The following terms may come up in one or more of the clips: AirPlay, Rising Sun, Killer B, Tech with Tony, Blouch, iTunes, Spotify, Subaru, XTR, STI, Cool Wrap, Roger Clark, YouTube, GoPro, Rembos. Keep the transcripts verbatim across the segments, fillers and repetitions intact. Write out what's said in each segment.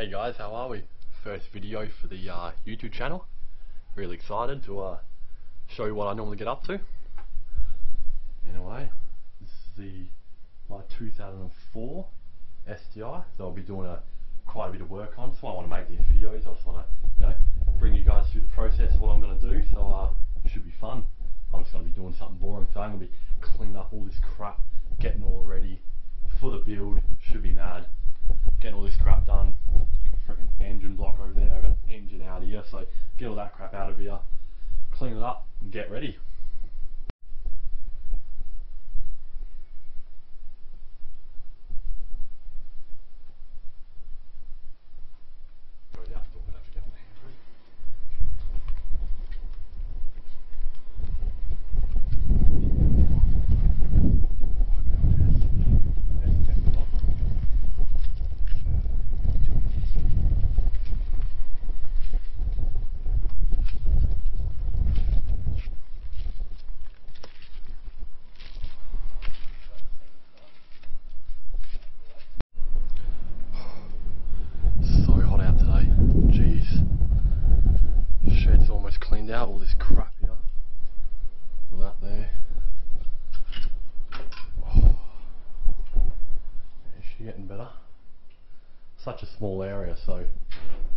Hey guys, how are we? First video for the uh, YouTube channel. Really excited to uh, show you what I normally get up to. In a way, this is the my two thousand four S T I that I'll be doing a quite a bit of work on. So I want to make these videos. I just want to you know bring you guys through the process of what I'm going to do. So uh, it should be fun. I'm just going to be doing something boring. So I'm going to be cleaning up all this crap, getting all ready for the build. Should be mad. Getting all this crap done. Freaking engine block over there. I got an engine out here, so get all that crap out of here, clean it up, and get ready. Out all this crap here. All that there. Oh. Is she getting better? Such a small area, so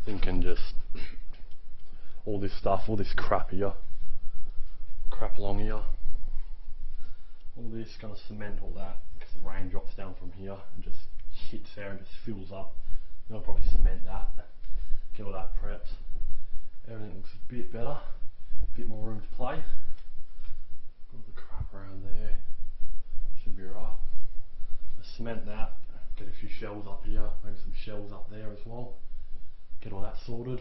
thinking just all this stuff, all this crap here, crap along here. All this gonna cement all that because the rain drops down from here and just hits there and just fills up. They'll probably cement that, get all that prepped. Everything looks a bit better. Bit more room to play. Got all the crap around there. Should be right. Let's cement that. Get a few shells up here. Maybe some shells up there as well. Get all that sorted.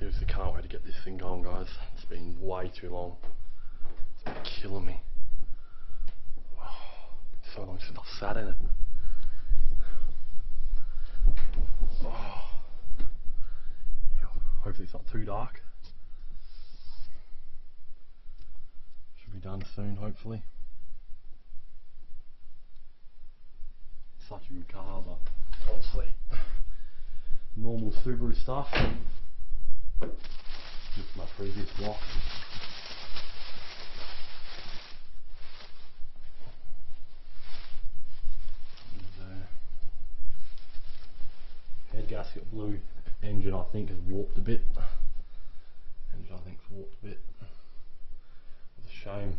Seriously, can't wait to get this thing going, guys. It's been way too long. It's been killing me. Oh, so long since I've sat in it. Oh. Hopefully it's not too dark. Should be done soon, hopefully. Such a good car, but honestly, normal Subaru stuff. Just my previous block. Head gasket blue. Engine I think has warped a bit. Engine I think's warped a bit. It's a shame.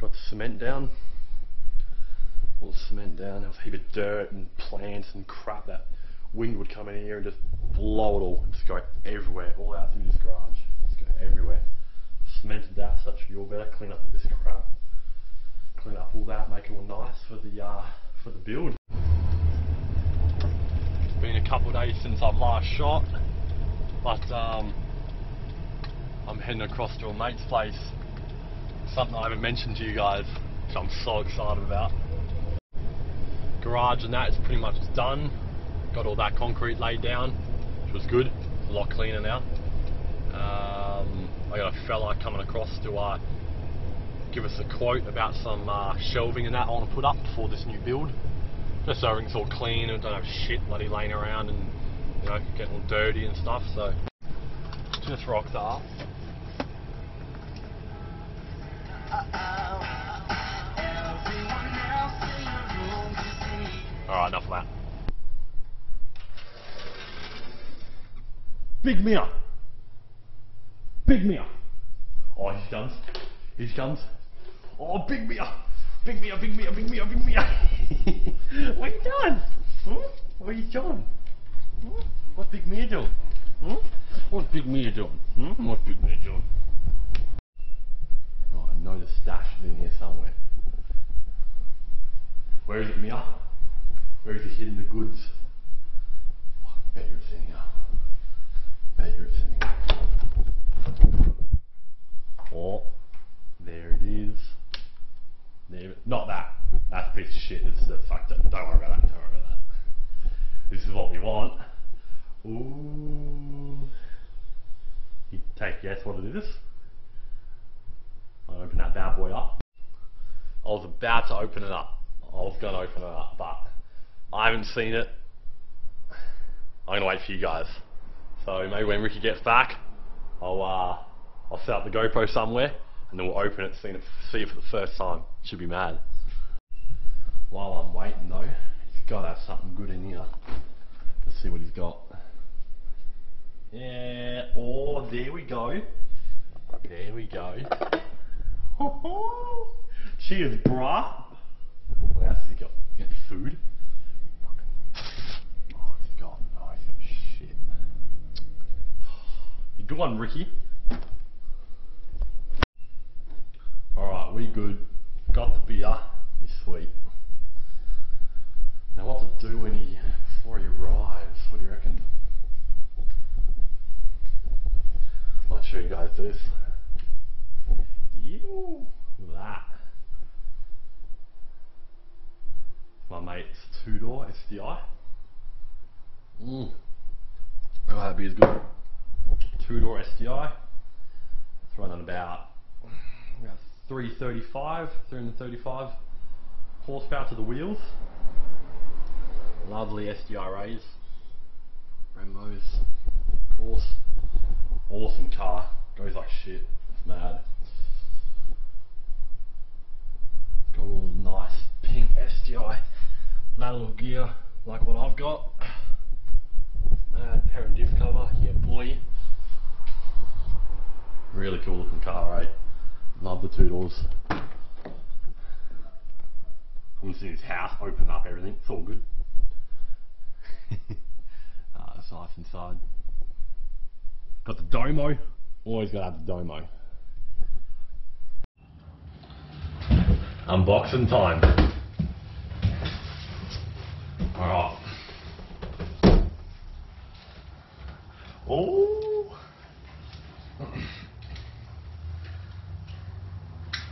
Got the cement down. All the cement down. There was a heap of dirt and plants and crap that wind would come in here and just blow it all. Just go everywhere. All out through this garage. Just go everywhere. I've cemented that so that should be all better. Clean up all this crap. Clean up all that. Make it all nice for the uh, for the build. Been a couple of days since I've last shot, but um, I'm heading across to a mate's place, something I haven't mentioned to you guys, which I'm so excited about. Garage and that is pretty much done, got all that concrete laid down, which was good, a lot cleaner now. Um, I got a fella coming across to uh, give us a quote about some uh, shelving and that I want to put up for this new build. Just so everything's all clean and don't have shit bloody laying around and you know getting all dirty and stuff. So just rock that up. All right, enough of that. Big Mia. Big Mia. Oh, his guns. His guns. Oh, Big Mia. Big Mia. Big Mia. Big Mia. Big Mia. What are you doing? Hmm? What are you doing? Hmm? What's Big Mia doing? Hmm? What's Big Mia doing? Hmm? What's Big Mia doing? Oh, I know the stash is in here somewhere. Where is it, Mia? Where is it hidden the goods? Oh, I bet it's in here. I bet it's in here. Oh, there it is. There, not that. That's a piece of shit. It's the fucked up. Don't worry about that. Don't worry about that. This is what we want. Ooh. You take a guess what it is? I'll open that bad boy up. I I was about to open it up. I was going to open it up, but I haven't seen it. I'm going to wait for you guys. So maybe when Ricky gets back, I'll, uh, I'll set up the GoPro somewhere, and then we'll open it, see it, see it for the first time. Should be mad. While I'm waiting though, he's got to have something good in here. Let's see what he's got. Yeah, oh, there we go. There we go. Cheers, brah. What else has he got? He's got food. Oh, he's got nice shit. Good one, Ricky. Alright, we good. Got the beer. We sweet. Now what to do when he, before he arrives, what do you reckon? I'm not sure you guys do this. Ew. Look at that. My mate's two-door S T I. Mmm. Oh, that beer's good. Two-door S T I. It's running about, about three thirty-five, three thirty-five horsepower to the wheels. Lovely S D R As, Rembos, of course. Awesome car, goes like shit, it's mad. Got a little nice pink S D I lateral gear like what I've got. Mad uh, parent diff cover, yeah boy. Really cool looking car, eh? Love the two doors. I'm gonna see his house, open up everything, it's all good. Ah, it's nice inside. Got the domo. Always gotta have the domo. Unboxing time. Alright. Oh.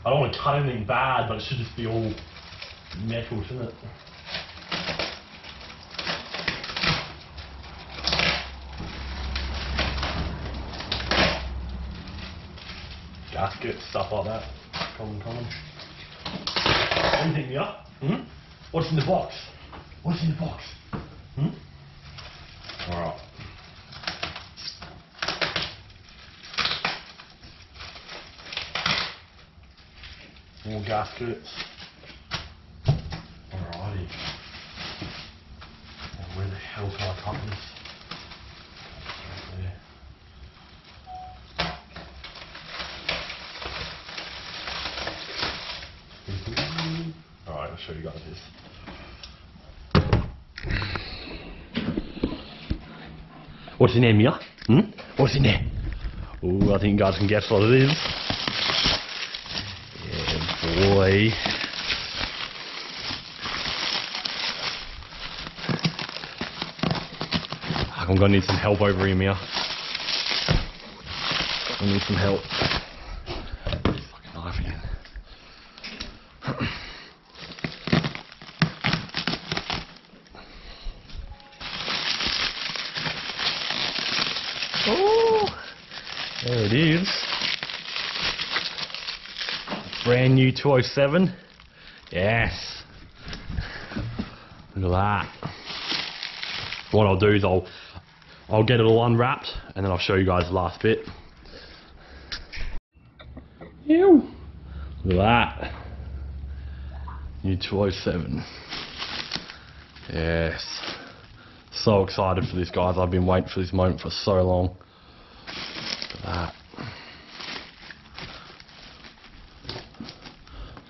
I don't want to cut anything bad, but it should just be all metal, shouldn't it? Gasket, stuff like that. Common, common. Anything here? Hmm? What's in the box? What's in the box? Hmm? Alright. More gaskets. Alrighty. And where the hell can I cut this? I'll show you guys this. What's in there, Mia? Hmm? What's in there? Oh, I think you guys can guess what it is. Yeah, boy. I'm gonna need some help over here, Mia. I need some help. There it is. Brand new two oh seven. Yes. Look at that. What I'll do is I'll I'll get it all unwrapped and then I'll show you guys the last bit. Ew. Look at that. New two oh seven. Yes. So excited for this, guys. I've been waiting for this moment for so long. That.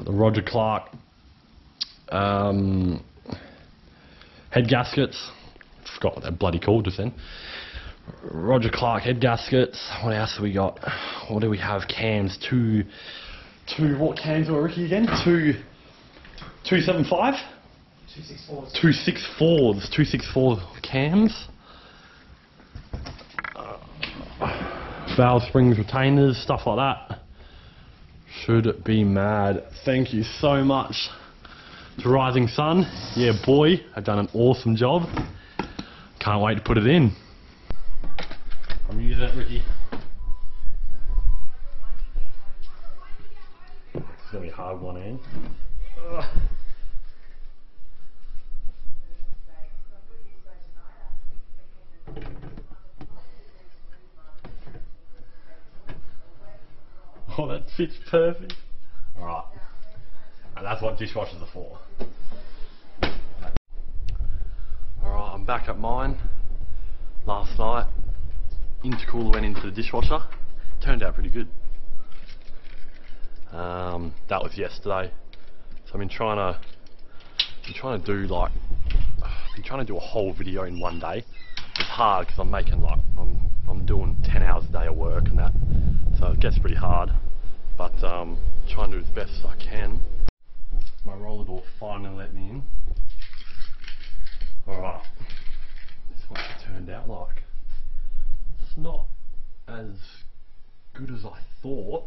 The Roger Clark um, head gaskets. Forgot what they're bloody called just then. Roger Clark head gaskets. What else have we got? What do we have? Cams? Two. Two. What cams were Ricky again? Two. Two seven five. Two six fours. Two six fours. Two six four cams. Valve springs, retainers, stuff like that. Should be mad. Thank you so much to Rising Sun. Yeah boy, I've done an awesome job. Can't wait to put it in. I'm using it, Ricky. It's gonna be hard one hand. Ugh. Oh, that fits perfect. Alright. And that's what dishwashers are for. Alright, I'm back at mine. Last night, intercooler went into the dishwasher. Turned out pretty good. Um, that was yesterday. So I've been trying to, been trying to do like, I've been trying to do a whole video in one day. It's hard because I'm making like, I'm, I'm doing ten hours a day of work and that, so it gets pretty hard. But um, trying to do as best as I can. My roller door finally let me in. All right, this is what it turned out like. It's not as good as I thought,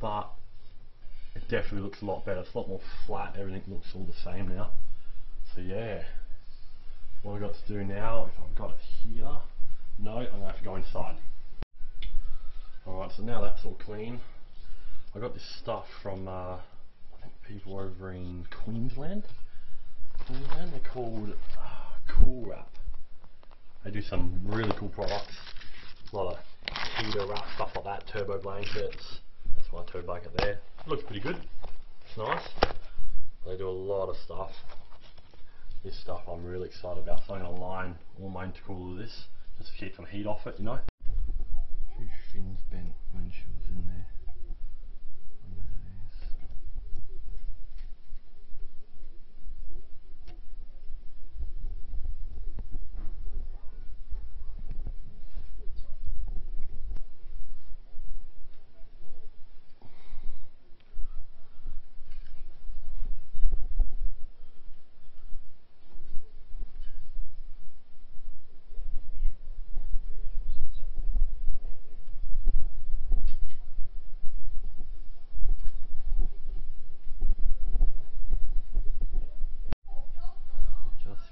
but it definitely looks a lot better. It's a lot more flat, everything looks all the same now. So yeah, what I've got to do now, if I've got it here, no, I'm going to have to go inside. Alright, so now that's all clean. I got this stuff from, uh, I think people over in Queensland. Queensland, they're called uh, Cool Wrap. They do some really cool products. A lot of heater wrap, stuff like that, turbo blankets. That's my turbo blanket there. Looks pretty good. It's nice. They do a lot of stuff. This stuff I'm really excited about. So I'm going to line all my intercooler with this, just to keep some heat off it, you know. A few fins bent when she was in there.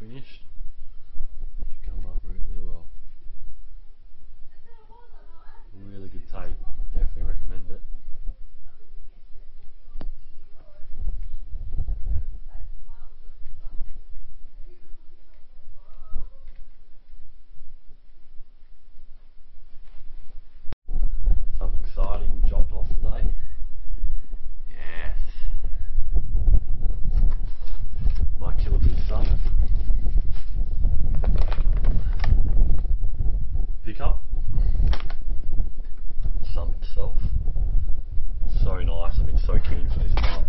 Finished. Should come up really well. Really good tape. Definitely recommend it. Something exciting dropped off today. Yes. My killer bee stuff. Up. Sun itself. So nice, I've been so keen for this part.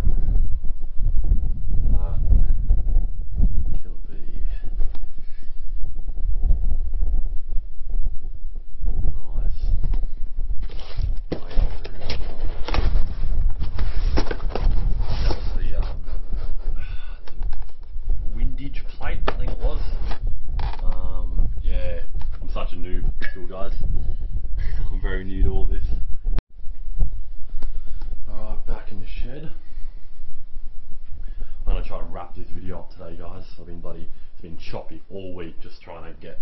Uh, Kill bee. Nice. That was the, uh, the windage plate, I think it was. Um, yeah. I'm such a noob still, guys. I'm very new to all this. Alright, back in the shed. I'm gonna try to wrap this video up today, guys. I've been bloody, it's been choppy all week, just trying to get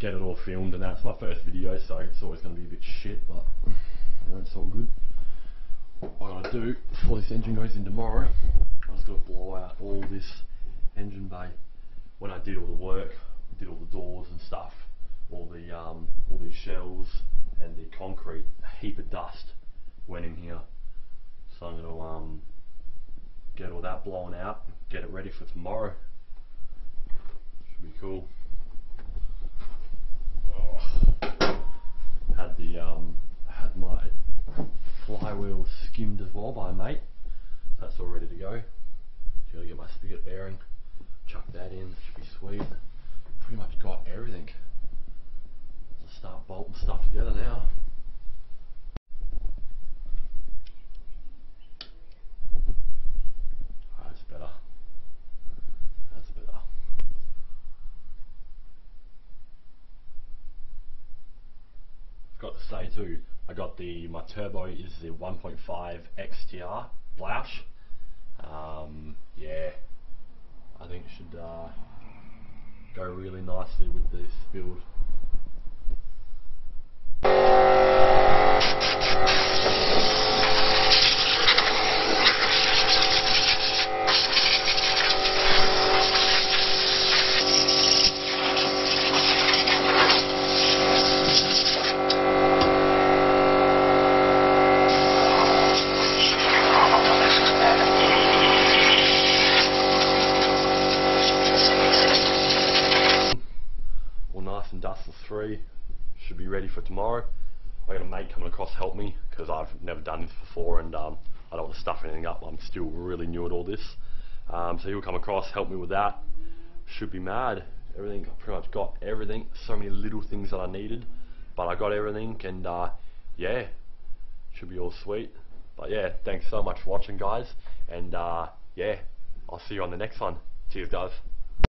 get it all filmed and that. It's my first video, so it's always gonna be a bit shit, but you know, it's all good. What I'm gonna do before this engine goes in tomorrow, I'm just gonna blow out all this engine bay. When I did all the work, did all the doors and stuff, all the um, all these shells and the concrete, a heap of dust went in here. So I'm gonna um, get all that blown out, get it ready for tomorrow. Should be cool. Oh. Had the um, had my flywheel skimmed as well by a mate. That's all ready to go. Gotta get my spigot bearing, chuck that in. Should be sweet. Pretty much got everything. Just start bolting stuff together now. Oh, that's better. That's better. Forgot to say too, I got the, my turbo is the one point five X T R Blouch. Um, yeah, I think it should uh, go really nicely with this build. tomorrow. I got a mate coming across to help me because I've never done this before, and um, I don't want to stuff anything up. I'm still really new at all this. Um, so he'll come across, help me with that. Should be mad. Everything, I pretty much got everything. So many little things that I needed, but I got everything, and uh, yeah, should be all sweet. But yeah, thanks so much for watching, guys, and uh, yeah, I'll see you on the next one. Cheers, guys.